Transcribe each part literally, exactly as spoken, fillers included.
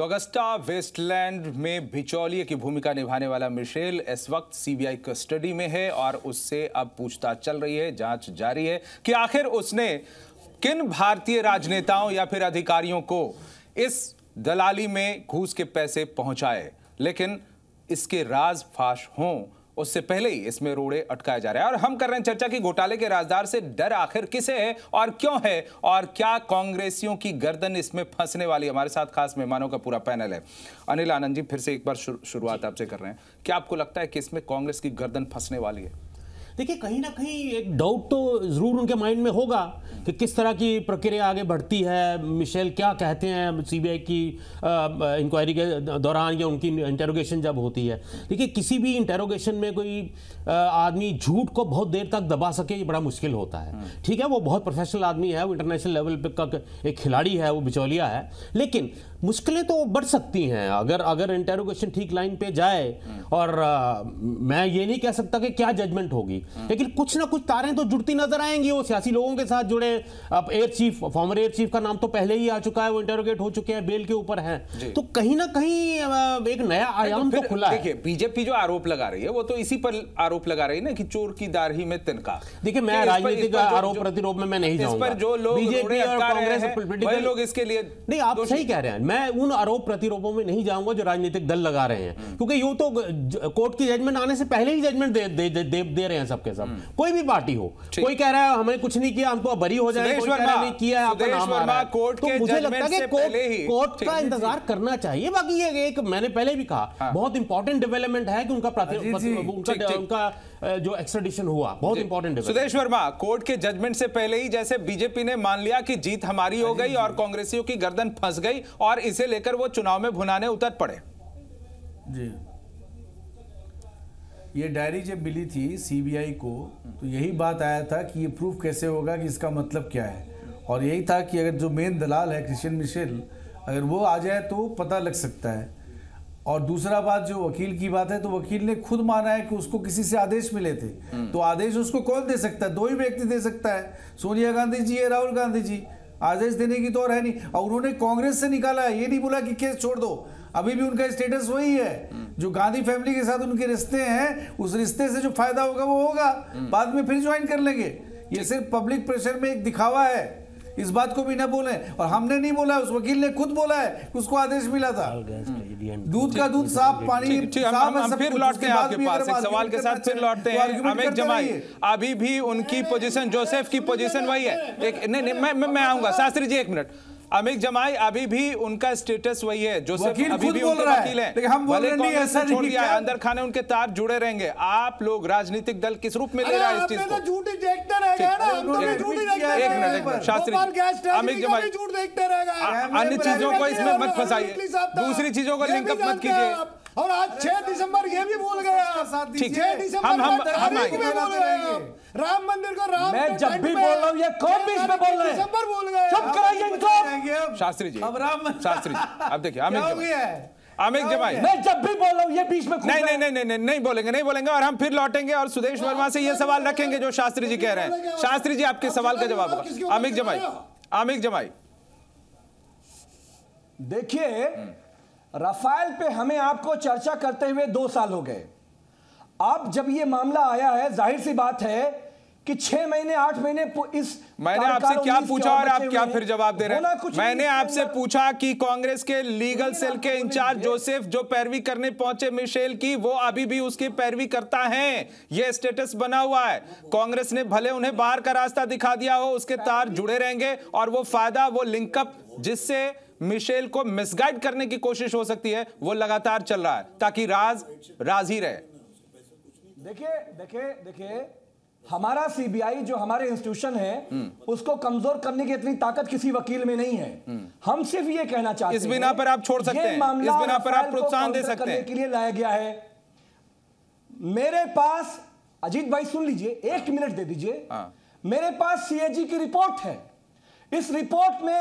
तो Agusta Westland में बिचौलिए की भूमिका निभाने वाला मिशेल इस वक्त सीबीआई कस्टडी में है और उससे अब पूछताछ चल रही है, जांच जारी है कि आखिर उसने किन भारतीय राजनेताओं या फिर अधिकारियों को इस दलाली में घूस के पैसे पहुंचाए। लेकिन इसके राज फाश हों उससे पहले ही इसमें रोड़े अटकाए जा रहे हैं और हम कर रहे हैं चर्चा कि घोटाले के राजदार से डर आखिर किसे है और क्यों है और क्या कांग्रेसियों की गर्दन इसमें फंसने वाली। हमारे साथ खास मेहमानों का पूरा पैनल है। अनिल आनंद जी, फिर से एक बार शुरुआत आपसे कर रहे हैं, क्या आपको लगता है कि इसमें कांग्रेस की गर्दन फंसने वाली है? देखिए, कहीं ना कहीं एक डाउट तो ज़रूर उनके माइंड में होगा कि किस तरह की प्रक्रिया आगे बढ़ती है, मिशेल क्या कहते हैं सीबीआई की इंक्वायरी के दौरान या उनकी इंटेरोगेशन जब होती है। देखिए, किसी भी इंटेरोगेशन में कोई आदमी झूठ को बहुत देर तक दबा सके ये बड़ा मुश्किल होता है। ठीक है, वो बहुत प्रोफेशनल आदमी है, वो इंटरनेशनल लेवल पर एक खिलाड़ी है, वो बिचौलिया है, लेकिन मुश्किलें तो बढ़ सकती हैं अगर अगर इंटेरोगेशन ठीक लाइन पे जाए। और आ, मैं ये नहीं कह सकता कि क्या जजमेंट होगी, लेकिन कुछ ना कुछ तारें तो जुड़ती नजर आएंगी। वो सियासी लोगों के साथ जुड़े, अब air chief, former air chief का नाम तो पहले ही आ चुका है, वो इंटेरोगेट हो चुके हैं, बेल के ऊपर हैं, तो कहीं ना कहीं एक नया आयाम तो खुला है। देखिए, बीजेपी जो आरोप लगा रही है वो तो इसी पर आरोप लगा रही है ना कि चोर की दाढ़ी में तिनका। देखिए, मैं राजनीतिक आरोप प्रतिरोप में मैं नहीं जाऊंगा, जो लोग इसके लिए नहीं, आप सही कह रहे हैं, मैं उन आरोप प्रतिरोपों में नहीं जाऊंगा जो राजनीतिक दल लगा रहे हैं, क्योंकि यूं तो कोर्ट की जजमेंट आने से पहले ही जजमेंट दे, दे, दे, दे, दे रहे हैं सबके सब, कोई भी पार्टी हो। कोई कह रहा है हमने कुछ नहीं किया, हम तो बरी हो जाएंगे, कोई कह रहा है नहीं किया है, आपका नाम आ रहा है, तो मुझे लगता है कि कोर्ट का इंतजार करना चाहिए। बाकी ये एक मैंने पहले भी कहा बहुत इंपॉर्टेंट डेवलपमेंट है कि उनका उनका जो एक्सट्रेडिशन हुआ, बहुत इंपॉर्टेंट है। सुदेश वर्मा, कोर्ट के जजमेंट से पहले ही जैसे बीजेपी ने मान लिया कि जीत हमारी हो गई और कांग्रेसियों की गर्दन फंस गई और इसे लेकर वो चुनाव में भुनाने उतर पड़े। जी, ये डायरी जब मिली थी सीबीआई को तो यही बात आया था कि ये प्रूफ कैसे होगा कि इसका मतलब क्या है, और यही था कि अगर जो मेन दलाल है क्रिश्चियन मिशेल, अगर वो आ जाए तो पता लग सकता है। और दूसरा बात जो वकील की बात है, तो वकील ने खुद माना है कि उसको किसी से आदेश मिले थे, तो आदेश उसको कौन दे सकता है? दो ही व्यक्ति दे सकता है, सोनिया गांधी जी या राहुल गांधी जी, आदेश देने की तो और है नहीं। और उन्होंने कांग्रेस से निकाला है, ये नहीं बोला कि केस छोड़ दो, अभी भी उनका स्टेटस वही है, जो गांधी फैमिली के साथ उनके रिश्ते हैं, उस रिश्ते से जो फायदा होगा वो होगा, बाद में फिर ज्वाइन कर लेंगे। ये सिर्फ पब्लिक प्रेशर में एक दिखावा है, इस बात को भी ना बोले, और हमने नहीं बोला, उस वकील ने खुद बोला है, उसको आदेश मिला था। दूध का दूध साफ, पानी साफ। हम फिर लौटते हैं आपके पास एक सवाल के साथ, फिर लौटते हैं अमित जमाई। अभी भी उनकी पोजीशन, जोसेफ की पोजीशन वही है। एक नहीं नहीं मैं मैं आऊंगा शास्त्री जी, एक मिनट। अमित जमाई, अभी भी उनका स्टेटस वही है, जोसेफ अभी भी उनके वकील है, लेकिन हम बोल रहे हैं ऐसा छोड़ दिया, अंदर खाने उनके तार जुड़े रहेंगे। आप लोग राजनीतिक दल किस रूप में ले रहा है इस चीज को? झूठी देखते रहेगा ना, हम तो झूठी देखते रहेंगे। एक मिनट शास्त्री, अमित जमाई झूठ देखते रहेगा, अन्य चीजों को इसमें मत फंसाइए, दूसरी चीजों को लिंक अप मत कीजिए। और आज छह दिसंबर ये भी बोल गए आप, छह दिसंबर राम मंदिर को राम, मैं जब भी बोल रहा हूँ ये कौन बीच में बोल रहे हैं, बोल गए, चुप कराइए इनको शास्त्री जी। अब राम शास्त्री जी, अब देखिए हमें अमित जमाई, मैं जब भी बोल रहा हूँ ये बीच में नहीं नहीं नहीं नहीं नहीं बोलेंगे, नहीं बोलेंगे, और हम फिर लौटेंगे और सुदेश वर्मा से ये सवाल रखेंगे जो शास्त्री जी कह रहे हैं। शास्त्री जी, आपके सवाल का जवाब होगा। अमित जमाई, अमित जमाई देखिए, राफेल पे हमें आपको चर्चा करते हुए दो साल हो गए। अब जब ये मामला आया है, जाहिर सी बात है कि छह महीने आठ महीने इस मैंने आपसे क्या पूछा और आप क्या फिर जवाब दे रहे हैं? मैंने आपसे पूछा कि कांग्रेस के लीगल सेल के इंचार्ज जोसेफ जो पैरवी करने पहुंचे मिशेल की, वो अभी भी उसकी पैरवी करता है, ये स्टेटस बना हुआ है। कांग्रेस ने भले उन्हें बाहर का रास्ता दिखा दिया हो, उसके तार जुड़े रहेंगे, और वो फायदा, वो लिंकअप जिससे मिशेल को मिसगाइड करने की कोशिश हो सकती है वो लगातार चल रहा है, ताकि राज राज ही रहे। देखिए देखिए देखिए हमारा सीबीआई जो हमारे इंस्टीट्यूशन है उसको कमजोर करने की इतनी ताकत किसी वकील में नहीं है। हम सिर्फ ये कहना चाहते हैं, इस बिना पर आप छोड़ सकते हैं, इस बिना पर आप प्रोत्साहन दे सकते हैं, के लिए लाया गया है। मेरे पास, अजीत भाई सुन लीजिए, एक मिनट दे दीजिए, मेरे पास सीएजी की रिपोर्ट है। इस रिपोर्ट में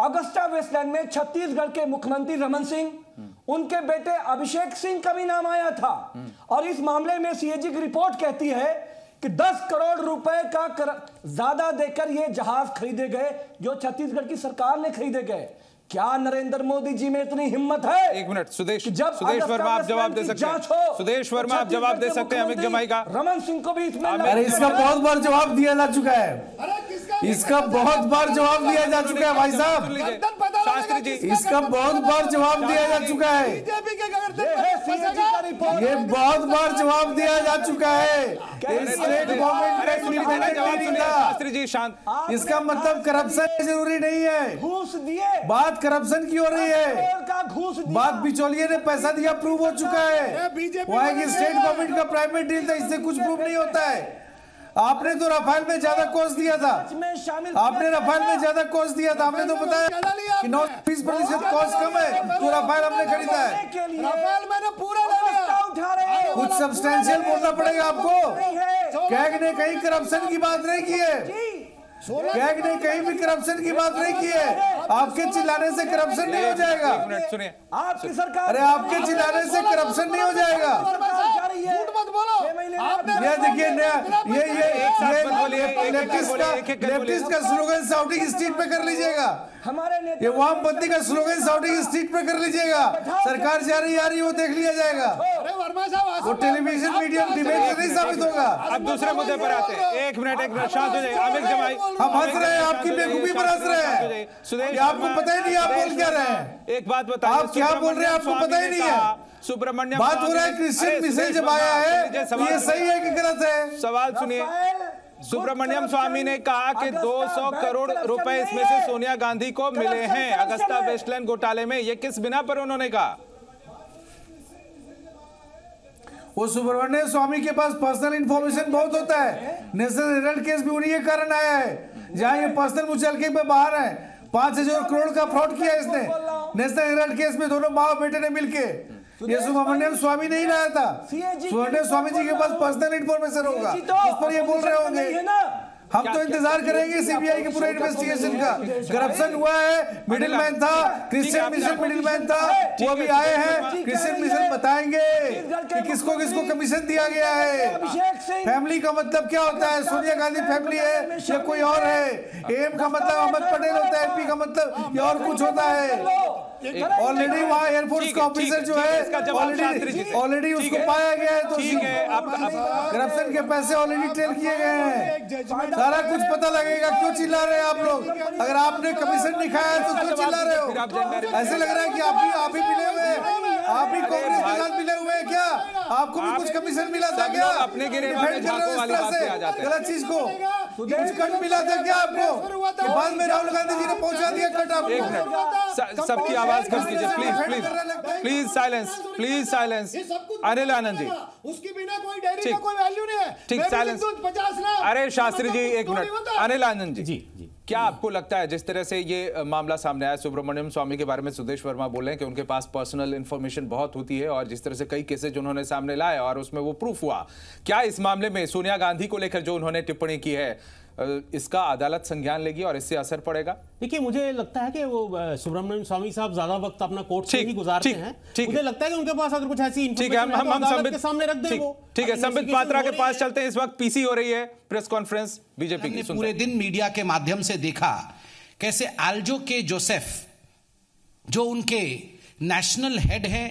अगस्टा वेस्टलैंड में छत्तीसगढ़ के मुख्यमंत्री रमन सिंह, उनके बेटे अभिषेक सिंह का भी नाम आया था, और इस मामले में सीएजी की रिपोर्ट कहती है कि दस करोड़ रुपए का कर, ज्यादा देकर ये जहाज खरीदे गए जो छत्तीसगढ़ की सरकार ने खरीदे गए। क्या नरेंद्र मोदी जी में इतनी हिम्मत है? एक मिनट सुदेश, जब सुदेश वर्मा आप जवाब दे सकते हैं, सुदेश वर्मा आप जवाब दे सकते हैं अमित जमाई का, रमन सिंह को भी इसमें, अरे इसका बहुत बार जवाब दिया जा चुका है, इसका बहुत बार जवाब दिया जा चुका है भाई साहब शास्त्री जी, इसका बहुत बार जवाब दिया जा चुका है, ये बहुत बार जवाब दिया जा चुका है। इसका मतलब करप्शन जरूरी नहीं है, घूस दिए बात करप्शन की हो रही है, घूस बात बिचौलिए ने पैसा दिया प्रूव हो चुका है, वहाँ की स्टेट गवर्नमेंट का प्राइवेट डील था, इससे कुछ प्रूव नहीं होता है। आपने तो राफेल में ज्यादा कोर्स दिया था, आपने राफेल में ज्यादा कोर्स दिया था, आपने तो बताया कि नौ बीस प्रतिशत कोर्स कम है तो राफेल आपने खरीदा है। कुछ सब्सटेंशियल बोलना पड़ेगा आपको, कैग ने कहीं करप्शन की बात नहीं की है, कैग ने कहीं भी करप्शन की बात नहीं की है, आपके चिल्लाने से करप्शन नहीं हो जाएगा। एक मिनट सुनिए, आपकी सरकार, अरे आपके चिल्लाने से करप्शन नहीं हो जाएगा। झूठ मत बोलो, ये देखिए ये ये लेफ्टिस्ट का स्लोगन साउटिंग स्ट्रीट पे कर लीजिएगा, हमारे ये वामपंथी का स्लोगन साउटिंग स्ट्रीट पे कर लीजिएगा, सरकार जा रही आ रही वो देख लिया जाएगा, वो टेलीविजन मीडियम डिबेट से नहीं साबित होगा। अब दूसरे मुद्दे पर आते हैं, एक मिनट एक मिनट शांत हो जाइए अमित जमाई, हम हंस रहे हैं आपकी बेवकूफी पर हंस रहे हैं, सुदेश आपको पता ही नहीं आप बोल क्या रहे हैं, एक बात बताओ आप क्या बोल रहे हैं आपको पता ही नहीं है। सुब्रमण्यम बात हो रहा है क्रिश्चियन मिशेल जब आया है ये सही है कि गलत है, सवाल सुनिए। सुब्रमण्यम स्वामी ने कहा कि दो सौ करोड़ रुपए इसमें से सोनिया गांधी को मिले हैं अगस्ता वेस्टलैंड घोटाले में, ये किस बिना पर उन्होंने कहा? वो सुब्रमण्यम स्वामी के पास पर्सनल इन्फॉर्मेशन बहुत होता है, नेशनल हेराल्ड केस भी उन्हीं के कारण आया है जहां ये पर्सनल मुचलके पे बाहर है, पांच हजार करोड़ का फ्रॉड किया इसने नेशनल हेराल्ड केस में, दोनों माँ बेटे ने मिलकर, ये सुब्रमण्यम स्वामी नहीं रहा था, सुब्रमण्यम स्वामी जी के पास पर्सनल इन्फॉर्मेशन होगा इस पर ये बोल रहे होंगे। हम तो इंतजार करेंगे सीबीआई के पूरे इन्वेस्टिगेशन का, करप्शन हुआ है, मिडिल मैन था क्रिश्चियन मिशन, मिडिल मैन था वो भी आए हैं, क्रिश्चियन मिशन बताएंगे कि किसको किसको कमीशन दिया गया है। फैमिली का मतलब क्या होता है, सोनिया गांधी फैमिली है या कोई और है, एम का मतलब अहमद पटेल होता है, एम पी का मतलब या और कुछ होता है, ऑलरेडी वहाँ एयरफोर्स का ऑफिसर जो है ऑलरेडी ऑलरेडी उसको पाया गया है, तो करप्शन के पैसे ऑलरेडी क्लियर किए गए हैं, सारा कुछ पता लगेगा। क्यों चिल्ला रहे हैं आप लोग? अगर आपने कमीशन नहीं खाया तो क्यों चिल्ला रहे हो? ऐसे लग रहा है कि आप भी आप ही मिले हुए हैं, आप ही कांग्रेस के साथ मिले हुए हैं क्या? आपको भी कुछ कमीशन मिला था क्या? अपने गलत चीज को कुछ कट मिला था क्या आपको? बाद में राहुल गांधी जी ने पहुंचा दिया कट आपको। सबकी आवाज कर दीजिए please please please silence please silence Anil Anand ji, उसकी बिना कोई डेयरी का कोई वैल्यू नहीं है, ठीक साइलेंस पचास लाख। अरे शास्त्री जी एक मिनट, अनिल आनंद जी क्या आपको लगता है जिस तरह से ये मामला सामने आया, सुब्रमण्यम स्वामी के बारे में सुदेश वर्मा बोल रहे हैं कि उनके पास पर्सनल इन्फॉर्मेशन बहुत होती है और जिस तरह से कई केसेज उन्होंने सामने लाए और उसमें वो प्रूफ हुआ, क्या इस मामले में सोनिया गांधी को लेकर जो उन्होंने टिप्पणी की है इसका अदालत संज्ञान लेगी और इससे असर पड़ेगा? देखिए मुझे लगता है कि वो सुब्रमण्यम स्वामी साहब ज्यादा वक्त अपना कोर्ट से ही गुजारते हैं, मुझे लगता है कि उनके पास अगर कुछ ऐसी इन्फॉर्मेशन है तो अदालत के सामने रख दें वो। ठीक है, संबित पात्रा के पास चलते हैं, इस वक्त पीसी हो रही है प्रेस कॉन्फ्रेंस बीजेपी की, पूरे दिन मीडिया के माध्यम से देखा कैसे आल्जो के जोसेफ जो उनके नेशनल हेड हैं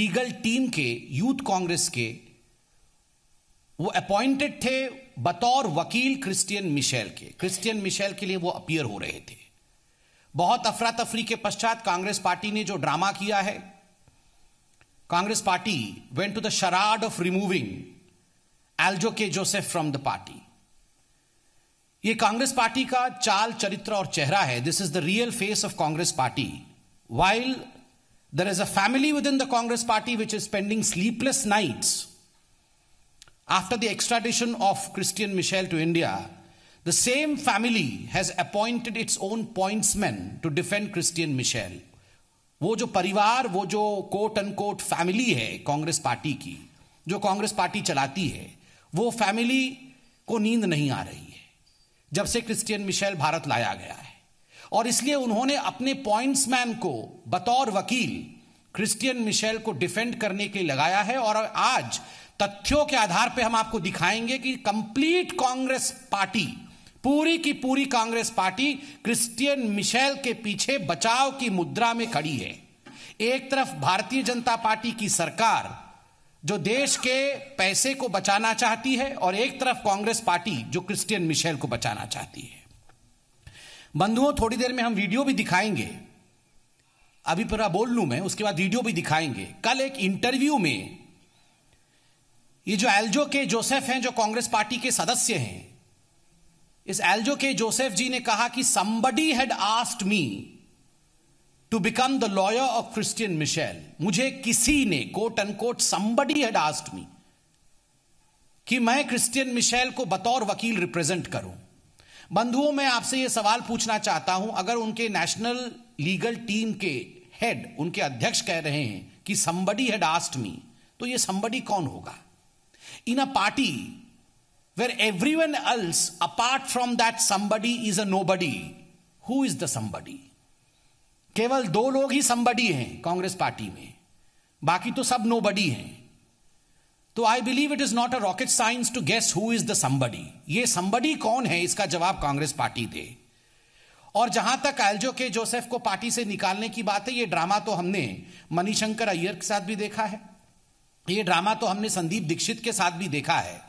लीगल टीम के यूथ कांग्रेस के, वो अपॉइंटेड थे बतौर वकील क्रिश्चियन मिशेल के, क्रिश्चियन मिशेल के लिए वो अपीयर हो रहे थे। बहुत अफरा तफरी के पश्चात कांग्रेस पार्टी ने जो ड्रामा किया है, Congress party went to the charade of removing Aljo के जोसेफ फ्रॉम द पार्टी। ये कांग्रेस पार्टी का चाल चरित्र और चेहरा है, this is the real face of Congress party. While there is a family within the Congress party which is spending sleepless nights after the extradition of Christian Michel to India, the same family has appointed its own pointsman to defend Christian Michel. वो जो परिवार, वो जो quote unquote family है Congress party की, जो Congress party चलाती है, वो फैमिली को नींद नहीं आ रही है जब से क्रिश्चियन मिशेल भारत लाया गया है, और इसलिए उन्होंने अपने पॉइंट्समैन को बतौर वकील क्रिश्चियन मिशेल को डिफेंड करने के लिए लगाया है। और आज तथ्यों के आधार पर हम आपको दिखाएंगे कि कंप्लीट कांग्रेस पार्टी पूरी की पूरी कांग्रेस पार्टी क्रिस्टियन मिशेल के पीछे बचाव की मुद्रा में खड़ी है। एक तरफ भारतीय जनता पार्टी की सरकार जो देश के पैसे को बचाना चाहती है और एक तरफ कांग्रेस पार्टी जो क्रिस्टियन मिशेल को बचाना चाहती है। बंधुओं, थोड़ी देर में हम वीडियो भी दिखाएंगे, अभी पूरा बोल लूं मैं, उसके बाद वीडियो भी दिखाएंगे। कल एक इंटरव्यू में ये जो एल्जो के जोसेफ हैं, जो कांग्रेस पार्टी के सदस्य हैं, इस एल्जो के जोसेफ जी ने कहा कि somebody had asked me to become the lawyer of Christian Michel। मुझे किसी ने quote unquote somebody had asked me कि मैं क्रिस्टियन मिशेल को बतौर वकील रिप्रेजेंट करूं। बंधुओं, मैं आपसे यह सवाल पूछना चाहता हूं, अगर उनके नेशनल लीगल टीम के हेड, उनके अध्यक्ष कह रहे हैं कि somebody had asked me, तो यह somebody कौन होगा? In a party where everyone else apart from that somebody is a nobody, who is the somebody? केवल दो लोग ही somebody हैं कांग्रेस पार्टी में, बाकी तो सब nobody हैं। तो I believe it is not a rocket science to guess who is the somebody। ये somebody कौन है, इसका जवाब कांग्रेस पार्टी दे। और जहां तक एल्जो के जोसेफ को पार्टी से निकालने की बात है, ये ड्रामा तो हमने मणिशंकर अय्यर के साथ भी देखा है, ये ड्रामा तो हमने संदीप दीक्षित के साथ भी देखा है।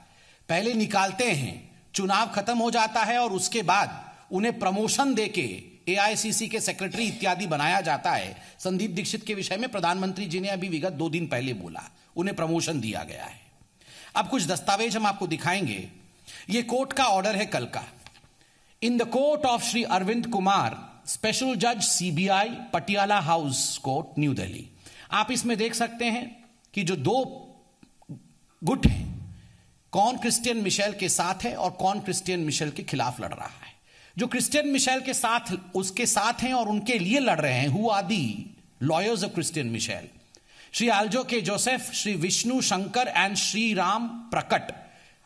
पहले निकालते हैं, चुनाव खत्म हो जाता है और उसके बाद उन्हें प्रमोशन देके एआईसीसी के सेक्रेटरी इत्यादि बनाया जाता है। संदीप दीक्षित के विषय में प्रधानमंत्री जी ने अभी विगत दो दिन पहले बोला, उन्हें प्रमोशन दिया गया है। अब कुछ दस्तावेज हम आपको दिखाएंगे। ये कोर्ट का ऑर्डर है कल का। In the court of Shri Arvind Kumar, special जज CBI, Patiala house court, new Delhi. आप इसमें देख सकते हैं कि जो दो गुट हैं, कौन क्रिस्टियन मिशेल के साथ है और कौन क्रिस्टियन मिशेल के खिलाफ लड़ रहा है। जो क्रिस्टियन मिशेल के साथ उसके साथ हैं और उनके लिए लड़ रहे हैं, who are the lawyers of Christian Michel? Shri Aljo के Joseph, Shri Vishnu Shankar and Shri Ram Prakat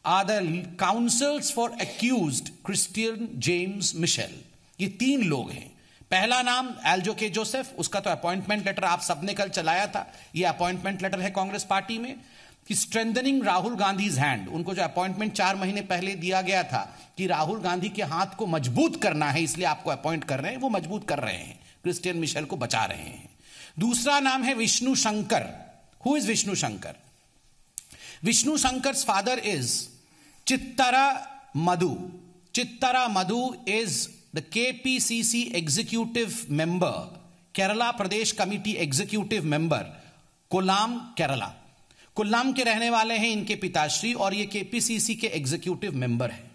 are the counsels for accused Christian James Michel. ये तीन लोग हैं। पहला नाम एल्जो के जोसेफ, उसका तो अपॉइंटमेंट लेटर आप सबने कल चलाया था। ये अपॉइंटमेंट लेटर है कांग्रेस पार्टी में कि स्ट्रेंथनिंग राहुल गांधीज हैंड। उनको जो अपॉइंटमेंट चार महीने पहले दिया गया था कि राहुल गांधी के हाथ को मजबूत करना है, इसलिए आपको अपॉइंट कर रहे हैं, वो मजबूत कर रहे हैं, क्रिस्टियन मिशेल को बचा रहे हैं। दूसरा नाम है Vishnu Shankar. Who is Vishnu Shankar? Vishnu Shankar father is Chittara Madhu. Chittara Madhu is The K P C C executive member, Kerala Pradesh Committee executive member, Kollam, Kerala. Kollam के रहने वाले हैं इनके पिताश्री और ये K P C C के एग्जीक्यूटिव मेंबर हैं।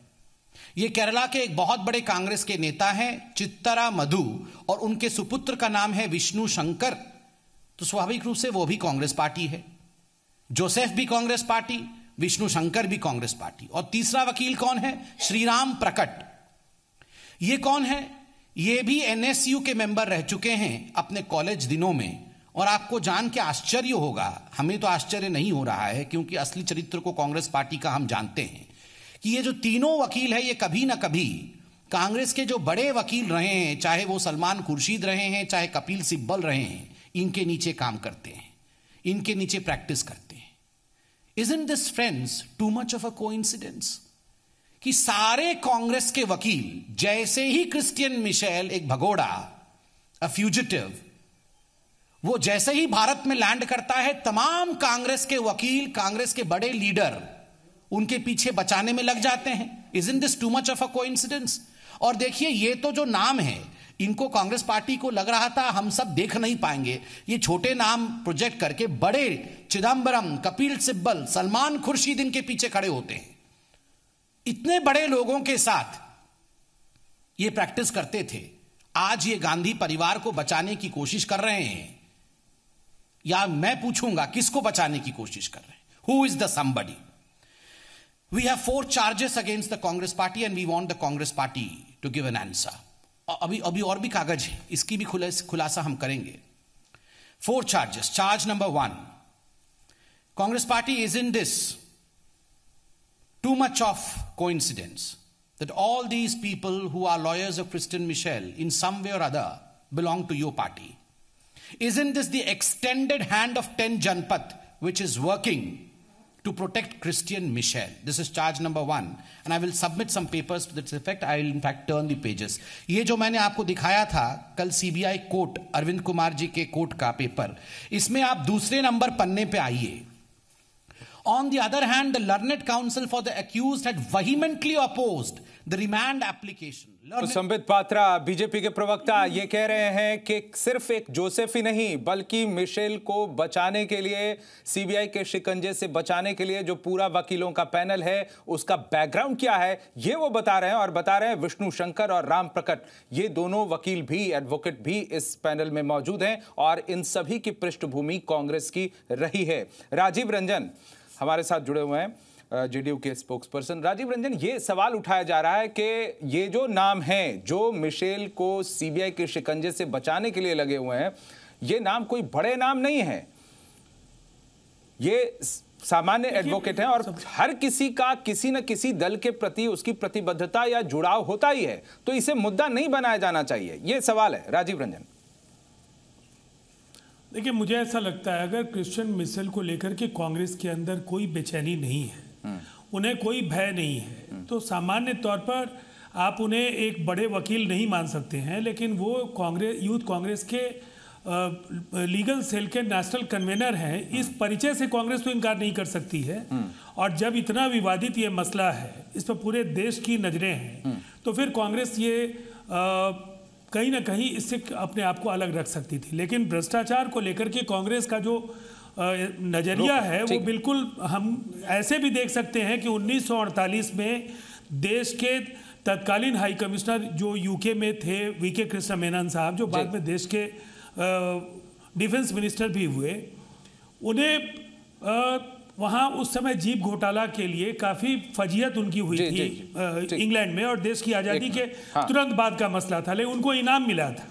ये केरला के एक बहुत बड़े कांग्रेस के नेता हैं चित्तरा मधु, और उनके सुपुत्र का नाम है विष्णु शंकर। तो स्वाभाविक रूप से वो भी कांग्रेस पार्टी है। जोसेफ भी कांग्रेस पार्टी, विष्णु शंकर भी कांग्रेस पार्टी। और तीसरा वकील कौन है? श्रीराम प्रकट। ये कौन है? ये भी एनएसयू के मेंबर रह चुके हैं अपने कॉलेज दिनों में। और आपको जान के आश्चर्य होगा, हमें तो आश्चर्य नहीं हो रहा है क्योंकि असली चरित्र को कांग्रेस पार्टी का हम जानते हैं, कि ये जो तीनों वकील है ये कभी ना कभी कांग्रेस के जो बड़े वकील रहे हैं, चाहे वो सलमान खुर्शीद रहे हैं, चाहे कपिल सिब्बल रहे हैं, इनके नीचे काम करते हैं, इनके नीचे प्रैक्टिस करते हैं। Isn't this friends too much of a coincidence कि सारे कांग्रेस के वकील जैसे ही क्रिस्टियन मिशेल एक भगोड़ा, अ फ्यूजिटिव, वो जैसे ही भारत में लैंड करता है, तमाम कांग्रेस के वकील, कांग्रेस के बड़े लीडर उनके पीछे बचाने में लग जाते हैं। Isn't this too much of a coincidence? और देखिए, ये तो जो नाम है इनको कांग्रेस पार्टी को लग रहा था हम सब देख नहीं पाएंगे, ये छोटे नाम प्रोजेक्ट करके बड़े, चिदम्बरम, कपिल सिब्बल, सलमान खुर्शीद इनके पीछे खड़े होते हैं। इतने बड़े लोगों के साथ ये प्रैक्टिस करते थे। आज ये गांधी परिवार को बचाने की कोशिश कर रहे हैं, या मैं पूछूंगा किसको बचाने की कोशिश कर रहे हैं? Who is the somebody? We have four charges against the Congress party and we want the Congress party to give an answer. अभी अभी और भी कागज है, इसकी भी खुलासा हम करेंगे। Four charges. Charge number one, Congress party is in this too much of coincidence that all these people who are lawyers of Christian Michel in some way or other belong to your party. Isn't this the extended hand of ten Janpat which is working to protect Christian Michel. This is charge number one. And I will submit some papers to this effect. I will in fact turn the pages. ये जो मैंने आपको दिखाया था कल CBI court, Arvind Kumar ji के court का paper, इसमें आप दूसरे नंबर पन्ने पे आइए. On the other hand, the learned counsel for the accused had vehemently opposed the remand application. तो संबित पात्रा, बीजेपी के प्रवक्ता, ये कह रहे हैं कि सिर्फ एक जोसेफ ही नहीं बल्कि मिशेल को बचाने के लिए, सीबीआई के शिकंजे से बचाने के लिए जो पूरा वकीलों का पैनल है उसका बैकग्राउंड क्या है ये वो बता रहे हैं. और बता रहे हैं विष्णु शंकर और राम प्रकट, ये दोनों वकील भी, एडवोकेट भी इस पैनल में मौजूद हैं और इन सभी की पृष्ठभूमि कांग्रेस की रही है. राजीव रंजन हमारे साथ जुड़े हुए हैं, जेडीयू के स्पोक्सपर्सन. राजीव रंजन, ये सवाल उठाया जा रहा है कि ये जो नाम हैं जो मिशेल को सीबीआई के शिकंजे से बचाने के लिए लगे हुए हैं, ये नाम कोई बड़े नाम नहीं है, ये सामान्य एडवोकेट हैं और हर किसी का किसी न किसी दल के प्रति उसकी प्रतिबद्धता या जुड़ाव होता ही है, तो इसे मुद्दा नहीं बनाया जाना चाहिए, ये सवाल है. राजीव रंजन, देखिए मुझे ऐसा लगता है अगर क्रिश्चियन मिशेल को लेकर के कांग्रेस के अंदर कोई बेचैनी नहीं है, उन्हें कोई भय नहीं है, तो सामान्य तौर पर आप उन्हें एक बड़े वकील नहीं मान सकते हैं. लेकिन वो कांग्रेस, यूथ कांग्रेस के आ, लीगल सेल के नेशनल कन्वेनर हैं, इस परिचय से कांग्रेस तो इनकार नहीं कर सकती है. और जब इतना विवादित ये मसला है, इस पर पूरे देश की नज़रें हैं, तो फिर कांग्रेस ये आ, कहीं ना कहीं इससे अपने आप को अलग रख सकती थी. लेकिन भ्रष्टाचार को लेकर के कांग्रेस का जो नज़रिया है वो बिल्कुल हम ऐसे भी देख सकते हैं कि उन्नीस सौ अड़तालीस में देश के तत्कालीन हाई कमिश्नर जो यूके में थे वीके कृष्णा मेनन साहब, जो बाद में देश के डिफेंस मिनिस्टर भी हुए, उन्हें वहाँ उस समय जीप घोटाला के लिए काफ़ी फजीहत उनकी हुई जी, थी जी, इंग्लैंड में, और देश की आज़ादी के हाँ. तुरंत बाद का मसला था, लेकिन उनको इनाम मिला था.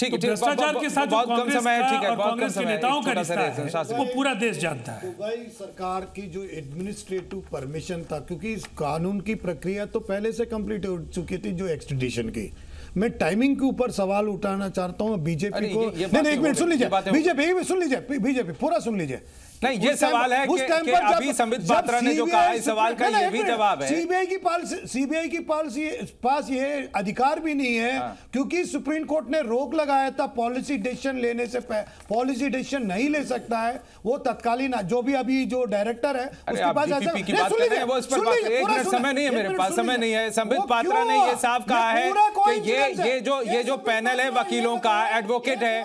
ठीक है, भ्रष्टाचार के साथ जो कांग्रेस और कांग्रेस के नेताओं का रिश्ता है वो पूरा देश जानता है. दुबई सरकार की जो एडमिनिस्ट्रेटिव परमिशन था, क्योंकि इस कानून की प्रक्रिया तो पहले से कंप्लीट हो चुकी थी जो एक्सट्रेडिशन की. मैं टाइमिंग के ऊपर सवाल उठाना चाहता हूँ बीजेपी को. नहीं, एक मिनट सुन लीजिए, बीजेपी सुन लीजिए, बीजेपी पूरा सुन लीजिए. नहीं, ये सवाल है कि कि अभी संबित पात्रा ने जो कहा, इस सवाल का ये भी जवाब है. सीबीआई की पास सीबीआई की पॉलिसी पास ये अधिकार भी नहीं है, हाँ. क्योंकि सुप्रीम कोर्ट ने रोक लगाया था पॉलिसी डिसीजन लेने से, पॉलिसी डिसीजन नहीं ले सकता है वो तत्कालीन जो भी अभी जो डायरेक्टर है उसके पास ऐसा नहीं. समय नहीं है मेरे पास, समय नहीं है. संबित पात्रा ने ये साफ कहा है कि ये ये जो ये जो पैनल है वकीलों का, एडवोकेट है,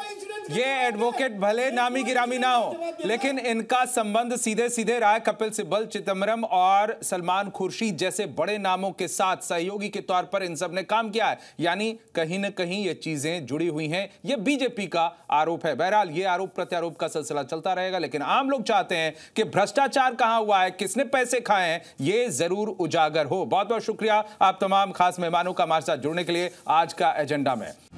ये एडवोकेट भले नामी गिरामी ना हो लेकिन इनका संबंध सीधे सीधे रहा कपिल सिब्बल, चिदम्बरम और सलमान खुर्शीद जैसे बड़े नामों के साथ सहयोगी के तौर पर इन सब ने काम किया है, यानी कहीं ना कहीं ये चीजें जुड़ी हुई हैं, ये बीजेपी का आरोप है. बहरहाल ये आरोप प्रत्यारोप का सिलसिला चलता रहेगा, लेकिन आम लोग चाहते हैं कि भ्रष्टाचार कहाँ हुआ है, किसने पैसे खाए हैं, ये जरूर उजागर हो. बहुत बहुत शुक्रिया आप तमाम खास मेहमानों का हमारे साथ जुड़ने के लिए आज का एजेंडा में.